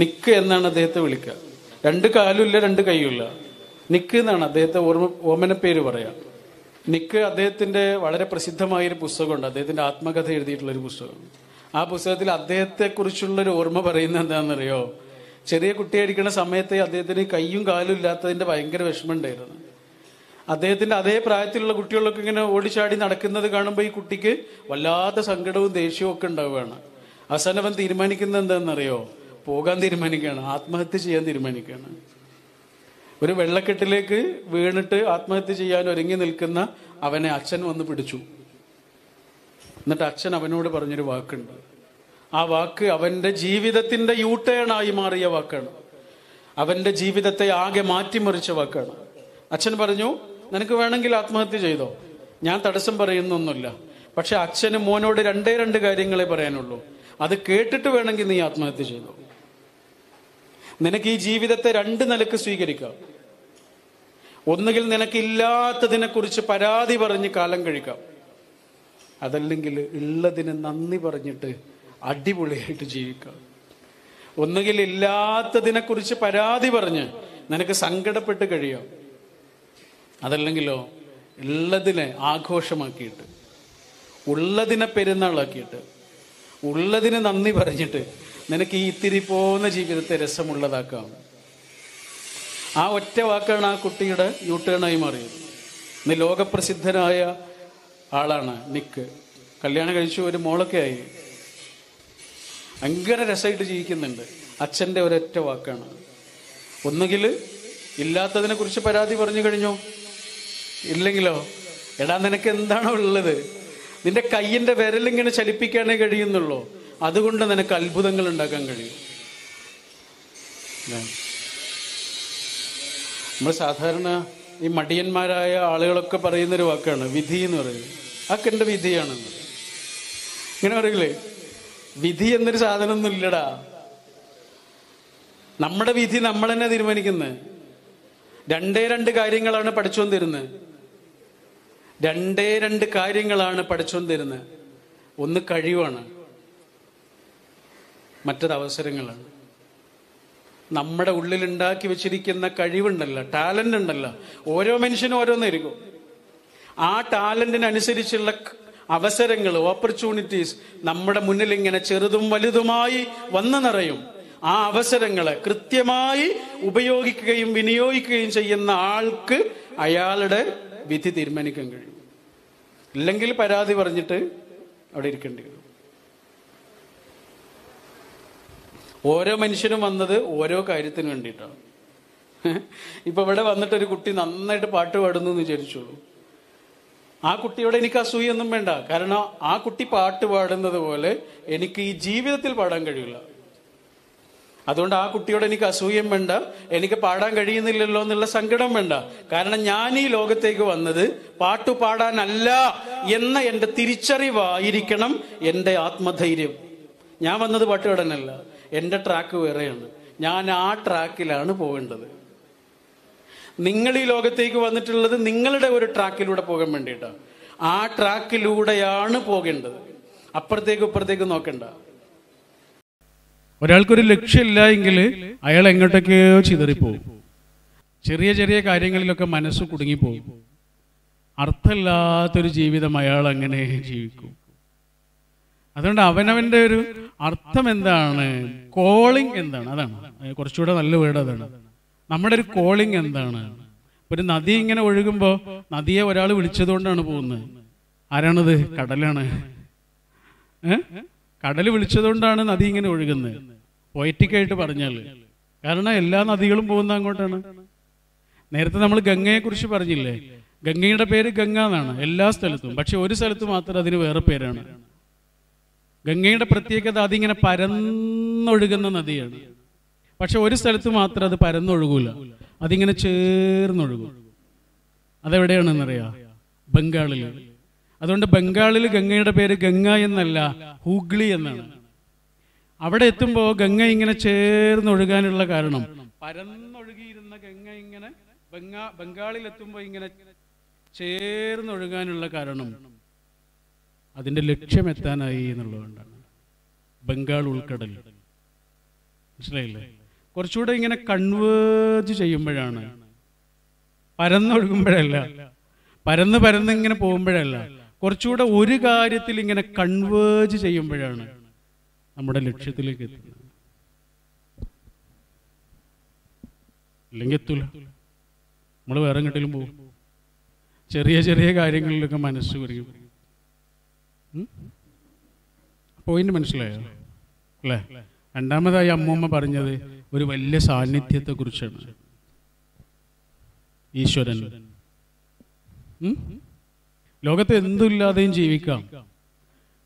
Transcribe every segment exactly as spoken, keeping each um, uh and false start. നിക്ക് എന്നാണ് അദ്ദേഹത്തെ വിളിക്കുക. രണ്ട് കാലുമില്ല, രണ്ട് കൈയുമില്ല, നിക്ക് എന്നാണ് അദ്ദേഹത്തെ ഓർമ്മ ഓമന പേര് പറയാം. നിക്ക് അദ്ദേഹത്തിൻ്റെ വളരെ പ്രസിദ്ധമായൊരു പുസ്തകമുണ്ട്, അദ്ദേഹത്തിൻ്റെ ആത്മകഥ എഴുതിയിട്ടുള്ളൊരു പുസ്തകം. ആ പുസ്തകത്തിൽ അദ്ദേഹത്തെക്കുറിച്ചുള്ളൊരു ഓർമ്മ പറയുന്നത് എന്താണെന്നറിയോ, ചെറിയ കുട്ടിയായിരിക്കുന്ന സമയത്ത് അദ്ദേഹത്തിന് കൈയും കാലും ഇല്ലാത്തതിൻ്റെ ഭയങ്കര വിഷമമുണ്ടായിരുന്നു. അദ്ദേഹത്തിൻ്റെ അതേ പ്രായത്തിലുള്ള കുട്ടികളൊക്കെ ഇങ്ങനെ ഓടിച്ചാടി നടക്കുന്നത് കാണുമ്പോൾ ഈ കുട്ടിക്ക് വല്ലാത്ത സങ്കടവും ദേഷ്യവും ഒക്കെ ഉണ്ടാവുകയാണ്. അവസാനം അവൻ തീരുമാനിക്കുന്നത് എന്താണെന്നറിയോ, പോകാൻ തീരുമാനിക്കുകയാണ്, ആത്മഹത്യ ചെയ്യാൻ തീരുമാനിക്കുകയാണ്. ഒരു വെള്ളക്കെട്ടിലേക്ക് വീണിട്ട് ആത്മഹത്യ ചെയ്യാൻ ഒരുങ്ങി നിൽക്കുന്ന അവനെ അച്ഛൻ വന്ന് പിടിച്ചു. എന്നിട്ട് അച്ഛൻ അവനോട് പറഞ്ഞൊരു വാക്കുണ്ട്. ആ വാക്ക് അവൻ്റെ ജീവിതത്തിൻ്റെ യൂട്ടേണായി മാറിയ വാക്കാണ്, അവൻ്റെ ജീവിതത്തെ ആകെ മാറ്റിമറിച്ച വാക്കാണ്. അച്ഛൻ പറഞ്ഞു, നിനക്ക് വേണമെങ്കിൽ ആത്മഹത്യ ചെയ്തോ, ഞാൻ തടസ്സം പറയുന്നൊന്നുമില്ല, പക്ഷെ അച്ഛന് മോനോട് രണ്ടേ രണ്ട് കാര്യങ്ങളെ പറയാനുള്ളൂ, അത് കേട്ടിട്ട് വേണമെങ്കിൽ നീ ആത്മഹത്യ ചെയ്തോ. നിനക്ക് ഈ ജീവിതത്തെ രണ്ട് നിലക്ക് സ്വീകരിക്കാം. ഒന്നുകിൽ നിനക്കില്ലാത്തതിനെ കുറിച്ച് പരാതി പറഞ്ഞ് കാലം കഴിക്കാം, അതല്ലെങ്കിൽ ഉള്ളതിന് നന്ദി പറഞ്ഞിട്ട് അടിപൊളിയായിട്ട് ജീവിക്കാം. ഒന്നുകിൽ ഇല്ലാത്തതിനെ കുറിച്ച് പരാതി പറഞ്ഞ് നിനക്ക് സങ്കടപ്പെട്ട് കഴിയാം, അതല്ലെങ്കിലോ ഉള്ളതിനെ ആഘോഷമാക്കിയിട്ട്, ഉള്ളതിനെ പെരുന്നാളാക്കിയിട്ട്, ഉള്ളതിന് നന്ദി പറഞ്ഞിട്ട് നിനക്ക് ഈ ഇത്തിരി പോകുന്ന ജീവിതത്തെ രസമുള്ളതാക്കാം. ആ ഒറ്റ വാക്കാണ് ആ കുട്ടിയുടെ യൂട്ടേണായി മാറിയത്. ഇന്ന് ലോകപ്രസിദ്ധനായ ആളാണ് നിക്ക്. കല്യാണം കഴിച്ചു, ഒരു മോളൊക്കെ ആയി, ഭയങ്കര രസമായിട്ട് ജീവിക്കുന്നുണ്ട്. അച്ഛൻ്റെ ഒരൊറ്റ വാക്കാണ്, ഒന്നുകിൽ ഇല്ലാത്തതിനെ കുറിച്ച് പരാതി പറഞ്ഞു കഴിഞ്ഞോ, ഇല്ലെങ്കിലോ എടാ നിനക്ക് എന്താണോ ഉള്ളത്, നിന്റെ കയ്യിൻ്റെ വിരലിങ്ങനെ ചലിപ്പിക്കാനേ കഴിയുന്നുള്ളൂ, അതുകൊണ്ട് നിനക്ക് അത്ഭുതങ്ങൾ ഉണ്ടാക്കാൻ കഴിയും. നമ്മൾ സാധാരണ ഈ മടിയന്മാരായ ആളുകളൊക്കെ പറയുന്നൊരു വാക്കാണ് വിധി എന്ന് പറയുന്നത്. അതൊക്കെ എൻ്റെ വിധിയാണെന്ന് ഇങ്ങനെ പറയില്ലേ, വിധി എന്നൊരു സാധനമൊന്നും ഇല്ലടാ. നമ്മുടെ വിധി നമ്മൾ തന്നെ തീരുമാനിക്കുന്നത്. രണ്ടേ രണ്ട് കാര്യങ്ങളാണ് പഠിച്ചുകൊണ്ട് തരുന്നത്, രണ്ടേ രണ്ട് കാര്യങ്ങളാണ് പഠിച്ചുകൊണ്ട് തരുന്നത്. ഒന്ന് കഴിവാണ്, മറ്റത് അവസരങ്ങളാണ്. നമ്മുടെ ഉള്ളിലുണ്ടാക്കി വെച്ചിരിക്കുന്ന കഴിവുണ്ടല്ലോ, ടാലൻ്റ് ഉണ്ടല്ലോ, ഓരോ മനുഷ്യനും ഓരോന്നായിരിക്കും. ആ ടാലൻറ്റിനനുസരിച്ചുള്ള അവസരങ്ങൾ, ഓപ്പർച്യൂണിറ്റീസ് നമ്മുടെ മുന്നിൽ ഇങ്ങനെ ചെറുതും വലുതുമായി വന്നു നിറയും. ആ അവസരങ്ങളെ കൃത്യമായി ഉപയോഗിക്കുകയും വിനിയോഗിക്കുകയും ചെയ്യുന്ന ആൾക്ക് അയാളുടെ വിധി തീരുമാനിക്കാൻ കഴിയും. ഇല്ലെങ്കിൽ പരാതി പറഞ്ഞിട്ട് അവിടെ ഇരിക്കേണ്ടി വരും. ഓരോ മനുഷ്യനും വന്നത് ഓരോ കാര്യത്തിന് വേണ്ടിയിട്ടാണ്. ഇപ്പൊ ഇവിടെ വന്നിട്ട് ഒരു കുട്ടി നന്നായിട്ട് പാട്ട് പാടുന്നു എന്ന് വിചാരിച്ചോളൂ. ആ കുട്ടിയോടെ എനിക്ക് അസൂയൊന്നും വേണ്ട, കാരണം ആ കുട്ടി പാട്ട് പാടുന്നത് പോലെ എനിക്ക് ഈ ജീവിതത്തിൽ പാടാൻ കഴിയില്ല. അതുകൊണ്ട് ആ കുട്ടിയോടെ എനിക്ക് അസൂയം വേണ്ട, എനിക്ക് പാടാൻ കഴിയുന്നില്ലല്ലോ എന്നുള്ള സങ്കടം വേണ്ട, കാരണം ഞാൻ ഈ ലോകത്തേക്ക് വന്നത് പാട്ടു പാടാനല്ല എന്ന എൻ്റെ തിരിച്ചറിവായിരിക്കണം എൻ്റെ ആത്മധൈര്യം. ഞാൻ വന്നത് പാട്ട് പാടാനല്ല, എൻ്റെ ട്രാക്ക് വേറെയാണ്, ഞാൻ ആ ട്രാക്കിലാണ് പോകേണ്ടത്. നിങ്ങൾ ഈ ലോകത്തേക്ക് വന്നിട്ടുള്ളത് നിങ്ങളുടെ ഒരു ട്രാക്കിലൂടെ പോകാൻ വേണ്ടിയിട്ടാണ്, ആ ട്രാക്കിലൂടെയാണ് പോകേണ്ടത്, അപ്പുറത്തേക്ക് ഇപ്പുറത്തേക്ക് നോക്കണ്ട. ഒരാൾക്കൊരു ലക്ഷ്യമില്ല എങ്കിൽ അയാൾ എങ്ങോട്ടൊക്കെയോ ചിതറിപ്പോകും. ചെറിയ ചെറിയ കാര്യങ്ങളിലൊക്കെ മനസ്സ് കുടുങ്ങിപ്പോകും. അർത്ഥമില്ലാത്തൊരു ജീവിതം അയാൾ അങ്ങനെ ജീവിക്കും. അതുകൊണ്ട് അവനവൻ്റെ ഒരു അർത്ഥം എന്താണ്, കോളിംഗ് എന്താണ്, അതാണ് കുറച്ചുകൂടെ നല്ല വേർഡ്. അതാണ് നമ്മുടെ ഒരു കോളിംഗ് എന്താണ്. ഒരു നദി ഇങ്ങനെ ഒഴുകുമ്പോൾ നദിയെ ഒരാൾ വിളിച്ചതുകൊണ്ടാണ് പോകുന്നത്. ആരാണത്? കടലാണ്. കടൽ വിളിച്ചതുകൊണ്ടാണ് നദി ഇങ്ങനെ ഒഴുകുന്നത്, പൊയറ്റിക്കായിട്ട് പറഞ്ഞാൽ. കാരണം എല്ലാ നദികളും പോകുന്നത് അങ്ങോട്ടാണ്. നേരത്തെ നമ്മൾ ഗംഗയെക്കുറിച്ച് പറഞ്ഞില്ലേ, ഗംഗയുടെ പേര് ഗംഗ എന്നാണ് എല്ലാ സ്ഥലത്തും, പക്ഷെ ഒരു സ്ഥലത്ത് മാത്രം അതിന് വേറെ പേരാണ്. ഗംഗയുടെ പ്രത്യേകത അതിങ്ങനെ പരന്നൊഴുകുന്ന നദിയാണ്, പക്ഷെ ഒരു സ്ഥലത്ത് മാത്രം അത് പരന്നൊഴുകൂല, അതിങ്ങനെ ചേർന്നൊഴുകും. അതെവിടെയാണെന്നറിയാം? ബംഗാളിൽ. അതുകൊണ്ട് ബംഗാളിൽ ഗംഗയുടെ പേര് ഗംഗ എന്നല്ല, ഹൂഗ്ലി എന്നാണ്. അവിടെ എത്തുമ്പോൾ ഗംഗ ഇങ്ങനെ ചേർന്നൊഴുകാനുള്ള കാരണം, പരന്നൊഴുകിയിരുന്ന ഗംഗ ഇങ്ങനെ ബംഗാ ബംഗാളിൽ എത്തുമ്പോൾ ഇങ്ങനെ ചേർന്നൊഴുകാനുള്ള കാരണം അതിൻ്റെ ലക്ഷ്യമെത്താനായി എന്നുള്ളതുകൊണ്ടാണ്. ബംഗാൾ ഉൾക്കടൽ. മനസ്സിലായില്ലേ? കുറച്ചുകൂടെ ഇങ്ങനെ കൺവേർജ് ചെയ്യുമ്പോഴാണ്, പരന്നു കൊടുക്കുമ്പോഴല്ല, പരന്ന് പരന്ന് ഇങ്ങനെ പോകുമ്പോഴല്ല, കുറച്ചുകൂടെ ഒരു കാര്യത്തിൽ ഇങ്ങനെ കൺവേർജ് ചെയ്യുമ്പോഴാണ് നമ്മുടെ ലക്ഷ്യത്തിലേക്ക് എത്തുന്നത്. ഇല്ലെങ്കിൽ എത്തൂല, നമ്മൾ വേറെ എങ്ങോട്ടും പോകും. ചെറിയ ചെറിയ കാര്യങ്ങളിലൊക്കെ മനസ്സ് കുറിക്കും. പോയിന്റ് മനസ്സിലായോ അല്ലേ? രണ്ടാമതായി അമ്മൂമ്മ പറഞ്ഞത് ഒരു വലിയ സാന്നിധ്യത്തെ കുറിച്ചാണ്. ഈശ്വരൻ ലോകത്ത് എന്തുമില്ലാതെയും ജീവിക്കാം,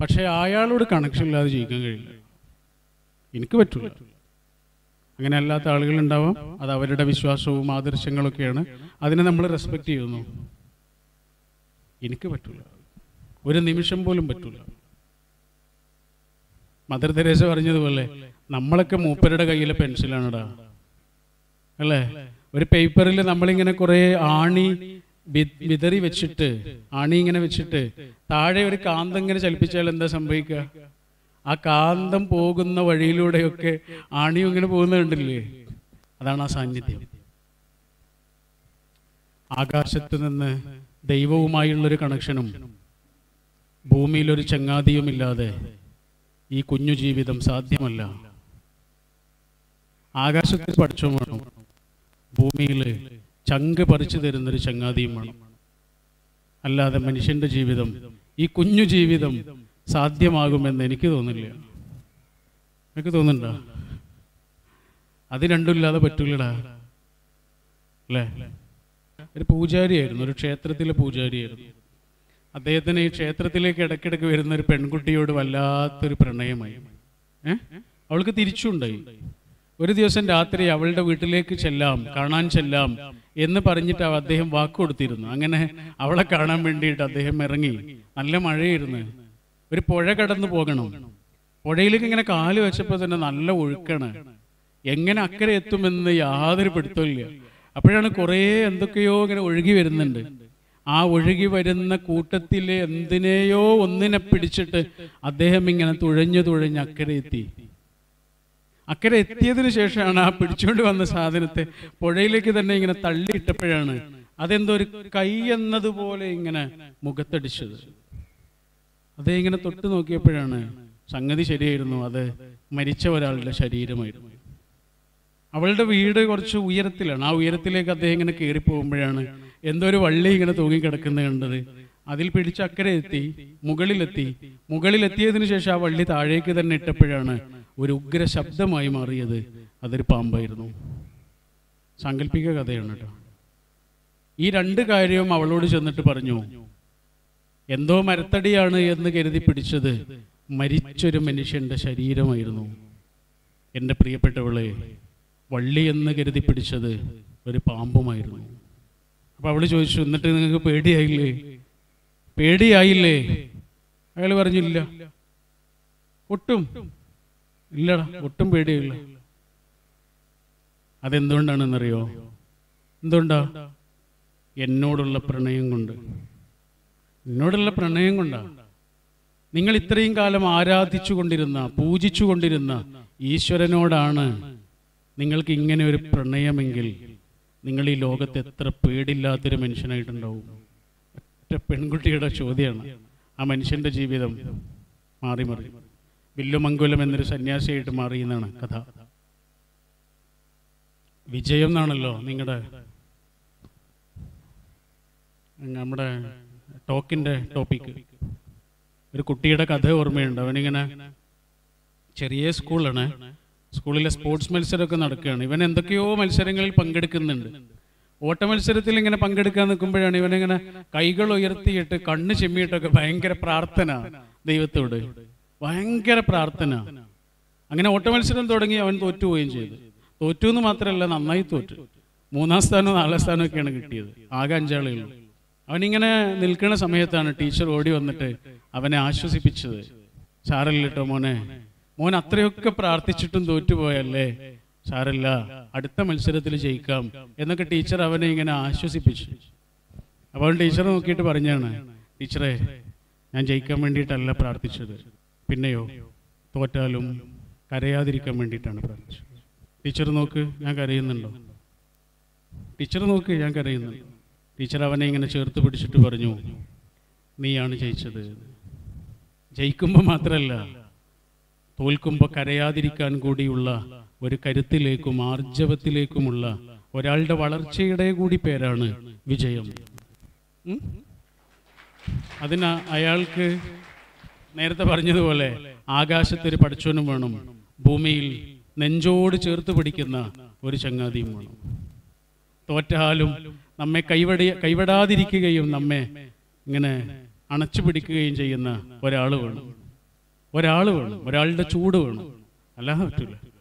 പക്ഷെ അയാളോട് കണക്ഷൻ ഇല്ലാതെ ജീവിക്കാൻ കഴിയില്ല. എനിക്ക് പറ്റില്ല. അങ്ങനെ അല്ലാത്ത ആളുകളുണ്ടാവാം, അത് അവരുടെ വിശ്വാസവും ആദർശങ്ങളൊക്കെയാണ്, അതിനെ നമ്മൾ റെസ്പെക്റ്റ് ചെയ്യുന്നു. എനിക്ക് പറ്റില്ല, ഒരു നിമിഷം പോലും പറ്റില്ല. മദർ തെരേസ പറഞ്ഞതുപോലെ നമ്മളൊക്കെ മൂപ്പരുടെ കയ്യിലെ പെൻസിലാണടാ അല്ലേ. ഒരു പേപ്പറിൽ നമ്മളിങ്ങനെ കുറേ ആണി വിതറി വെച്ചിട്ട്, ആണി ഇങ്ങനെ വെച്ചിട്ട് താഴെ ഒരു കാന്തം ഇങ്ങനെ ചലിപ്പിച്ചാൽ എന്താ സംഭവിക്കുക? ആ കാന്തം പോകുന്ന വഴിയിലൂടെയൊക്കെ ആണിയും ഇങ്ങനെ പോകുന്നത് കണ്ടില്ലേ? അതാണ് ആ സാന്നിധ്യം. ആകാശത്ത് നിന്ന് ദൈവവുമായുള്ളൊരു കണക്ഷനും ഭൂമിയിലൊരു ചങ്ങാതിയുമില്ലാതെ ഈ കുഞ്ഞു ജീവിതം സാധ്യമല്ല. ആകാശത്തിൽ പഠിച്ചും വേണം, ഭൂമിയിൽ ചങ്ക് പറിച്ചു തരുന്നൊരു ചങ്ങാതിയും വേണം. അല്ലാതെ മനുഷ്യൻ്റെ ജീവിതം, ഈ കുഞ്ഞു ജീവിതം സാധ്യമാകുമെന്ന് എനിക്ക് തോന്നില്ല. എനിക്ക് തോന്നുന്നുണ്ടോ? അത് രണ്ടുമില്ലാതെ പറ്റൂലടാ അല്ലേ. ഒരു പൂജാരിയായിരുന്നു, ഒരു ക്ഷേത്രത്തിലെ പൂജാരിയായിരുന്നു. അദ്ദേഹത്തിന് ഈ ക്ഷേത്രത്തിലേക്ക് ഇടയ്ക്കിടയ്ക്ക് വരുന്ന ഒരു പെൺകുട്ടിയോട് വല്ലാത്തൊരു പ്രണയമായി. ഏഹ് അവൾക്ക് തിരിച്ചുണ്ടായി. ഒരു ദിവസം രാത്രി അവളുടെ വീട്ടിലേക്ക് ചെല്ലാം, കാണാൻ ചെല്ലാം എന്ന് പറഞ്ഞിട്ട് അദ്ദേഹം വാക്ക് കൊടുത്തിരുന്നു. അങ്ങനെ അവളെ കാണാൻ വേണ്ടിയിട്ട് അദ്ദേഹം ഇറങ്ങി. നല്ല മഴയായിരുന്നു. ഒരു പുഴ കടന്നു പോകണം. പുഴയിലേക്ക് ഇങ്ങനെ കാല് വെച്ചപ്പോൾ തന്നെ നല്ല ഒഴുക്കാണ്. എങ്ങനെ അക്കരെ എത്തുമെന്ന് യാതൊരു പിടുത്തമില്ല. അപ്പോഴാണ് കുറേ എന്തൊക്കെയോ ഇങ്ങനെ ഒഴുകി വരുന്നുണ്ട്. ആ ഒഴുകി വരുന്ന കൂട്ടത്തിലെ എന്തിനെയോ ഒന്നിനെ പിടിച്ചിട്ട് അദ്ദേഹം ഇങ്ങനെ തുഴഞ്ഞു തുഴഞ്ഞ് അക്കരെ എത്തി. അക്കരെ എത്തിയതിനു ശേഷമാണ് ആ പിടിച്ചുകൊണ്ട് വന്ന സാധനത്തെ പുഴയിലേക്ക് തന്നെ ഇങ്ങനെ തള്ളിയിട്ടപ്പോഴാണ് അതെന്തോ ഒരു കൈ എന്നതുപോലെ ഇങ്ങനെ മുഖത്തടിച്ചത്. അതേ ഇങ്ങനെ തൊട്ട് നോക്കിയപ്പോഴാണ് സംഗതി ശരിയായിരുന്നു, അത് മരിച്ച ഒരാളുടെ ശരീരമായിരുന്നു. അവളുടെ വീട് കുറച്ച് ഉയരത്തിലാണ്. ആ ഉയരത്തിലേക്ക് അദ്ദേഹം ഇങ്ങനെ കയറി പോകുമ്പോഴാണ് എന്തോ ഒരു വള്ളി ഇങ്ങനെ തൂങ്ങിക്കിടക്കുന്നത് കണ്ടത്. അതിൽ പിടിച്ച് അക്കരെ എത്തി, മുകളിലെത്തി. മുകളിലെത്തിയതിനു ശേഷം ആ വള്ളി താഴേക്ക് തന്നെ ഇട്ടപ്പോഴാണ് ഒരു ഉഗ്ര ശബ്ദമായി മാറിയത്. അതൊരു പാമ്പായിരുന്നു. സാങ്കല്പിക കഥയാണ് കേട്ടോ. ഈ രണ്ട് കാര്യവും അവളോട് ചെന്നിട്ട് പറഞ്ഞു. എന്തോ മരത്തടിയാണ് എന്ന് കരുതി പിടിച്ചത് മരിച്ചൊരു മനുഷ്യൻ്റെ ശരീരമായിരുന്നു. എൻ്റെ പ്രിയപ്പെട്ടവളെ, വള്ളി എന്ന് കരുതി പിടിച്ചത് ഒരു പാമ്പുമായിരുന്നു. അപ്പം അവൾ ചോദിച്ചു, എന്നിട്ട് നിങ്ങൾക്ക് പേടിയായില്ലേ? പേടിയായില്ലേ? അയാൾ പറഞ്ഞില്ല, ഒട്ടും ഇല്ലടാ, ഒട്ടും പേടിയില്ല. അതെന്തുകൊണ്ടാണെന്നറിയോ? എന്തുകൊണ്ടാ? എന്നോടുള്ള പ്രണയം കൊണ്ട്. എന്നോടുള്ള പ്രണയം കൊണ്ടാണ്. നിങ്ങൾ ഇത്രയും കാലം ആരാധിച്ചു കൊണ്ടിരുന്ന, പൂജിച്ചു കൊണ്ടിരുന്ന ഈശ്വരനോടാണ് നിങ്ങൾക്ക് ഇങ്ങനെ ഒരു പ്രണയമെങ്കിൽ നിങ്ങൾ ഈ ലോകത്ത് എത്ര പേടില്ലാത്തൊരു മനുഷ്യനായിട്ടുണ്ടാവും. ഒറ്റ പെൺകുട്ടിയുടെ ചോദ്യമാണ് ആ മനുഷ്യൻ്റെ ജീവിതം മാറി മാറി. വില്ലുമംഗുലം എന്നൊരു സന്യാസിയായിട്ട് മാറി എന്നാണ് കഥ. വിജയം എന്നാണല്ലോ നിങ്ങളുടെ നമ്മുടെ ടോക്കിൻ്റെ ടോപ്പിക്ക്. ഒരു കുട്ടിയുടെ കഥ ഓർമ്മയുണ്ട്. അവനിങ്ങനെ ചെറിയ സ്കൂളാണ്, സ്കൂളിലെ സ്പോർട്സ് മത്സരമൊക്കെ നടക്കുകയാണ്. ഇവൻ എന്തൊക്കെയോ മത്സരങ്ങളിൽ പങ്കെടുക്കുന്നുണ്ട്. ഓട്ട മത്സരത്തിൽ ഇങ്ങനെ പങ്കെടുക്കാൻ നിൽക്കുമ്പോഴാണ് ഇവനിങ്ങനെ കൈകൾ ഉയർത്തിയിട്ട് കണ്ണ് ചെമ്മിയിട്ടൊക്കെ ഭയങ്കര പ്രാർത്ഥന, ദൈവത്തോട് ഭയങ്കര പ്രാർത്ഥന. അങ്ങനെ ഓട്ട മത്സരം തുടങ്ങി. അവൻ തോറ്റുപോവുകയും ചെയ്തു. തോറ്റു എന്ന് മാത്രമല്ല, നന്നായി തോറ്റു. മൂന്നാം സ്ഥാനം നാലാം സ്ഥാനം ഒക്കെയാണ് കിട്ടിയത്. ആകെ അഞ്ചാളേ ഉള്ളൂ. അവനിങ്ങനെ നിൽക്കുന്ന സമയത്താണ് ടീച്ചർ ഓടി വന്നിട്ട് അവനെ ആശ്വസിപ്പിച്ചത്. സാരല്ലിട്ടോ മോനെ, മോൻ അത്രയൊക്കെ പ്രാർത്ഥിച്ചിട്ടും തോറ്റുപോയല്ലേ, സാരല്ല, അടുത്ത മത്സരത്തിൽ ജയിക്കാം എന്നൊക്കെ ടീച്ചർ അവനെ ഇങ്ങനെ ആശ്വസിപ്പിച്ചു. അപ്പോൾ ടീച്ചർ നോക്കിയിട്ട് പറഞ്ഞാണ്, ടീച്ചറെ, ഞാൻ ജയിക്കാൻ വേണ്ടിയിട്ടല്ല പ്രാർത്ഥിച്ചത്, പിന്നെയോ തോറ്റാലും കരയാതിരിക്കാൻ വേണ്ടിയിട്ടാണ് പ്രാർത്ഥിച്ചത്. ടീച്ചർ നോക്ക്, ഞാൻ കരയുന്നുണ്ടോ? ടീച്ചർ നോക്ക്, ഞാൻ കരയുന്നുണ്ടോ? ടീച്ചർ അവനെ ഇങ്ങനെ ചേർത്ത് പിടിച്ചിട്ട് പറഞ്ഞു, നീയാണ് ജയിച്ചത്. ജയിക്കുമ്പോൾ മാത്രമല്ല, തോൽക്കുമ്പോൾ കരയാതിരിക്കാൻ കൂടിയുള്ള ഒരു കരുത്തിലേക്കും ആർജവത്തിലേക്കുമുള്ള ഒരാളുടെ വളർച്ചയുടെ കൂടി പേരാണ് വിജയം. അതിന് അയാൾക്ക് നേരത്തെ പറഞ്ഞതുപോലെ ആകാശത്തൊരു പടച്ചോനും വേണം, ഭൂമിയിൽ നെഞ്ചോട് ചേർത്ത് പിടിക്കുന്ന ഒരു ചങ്ങാതിയും വേണം. തോറ്റാലും നമ്മെ കൈവടിയ കൈവിടാതിരിക്കുകയും നമ്മെ ഇങ്ങനെ അണച്ചു പിടിക്കുകയും ചെയ്യുന്ന ഒരാൾ വേണം, ഒരാൾ വേണം, ഒരാളുടെ ചൂട് വേണം. അല്ലാതെ പറ്റില്ല.